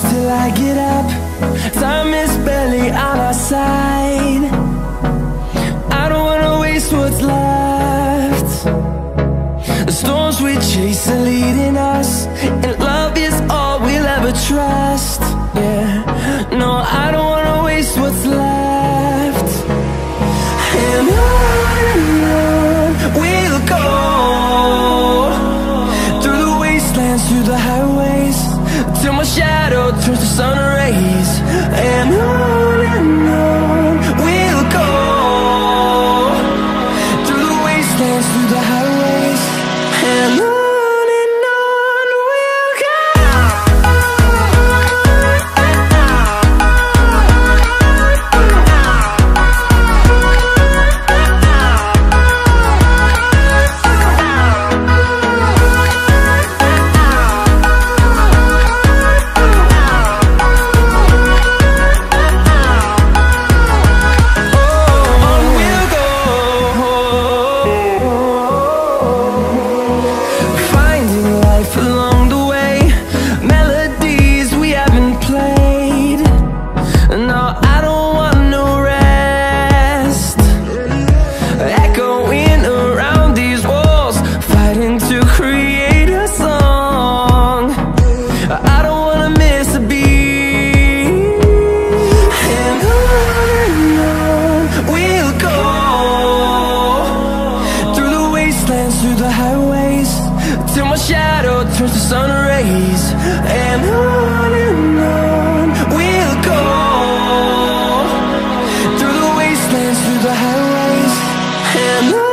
close till I get up. Time is barely on our side. I don't wanna waste what's left. The storms we chase are leading us, and love is all we'll ever trust. Yeah, no, I don't wanna waste what's left. And on we'll go, through the wastelands, through the highways, till my shadow turns to sun rays. And on we'll go, through the wastelands, through the highways, and on. Through the highways, till my shadow turns to sun rays, and on we'll go, through the wastelands, through the highways, and on.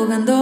ahogando.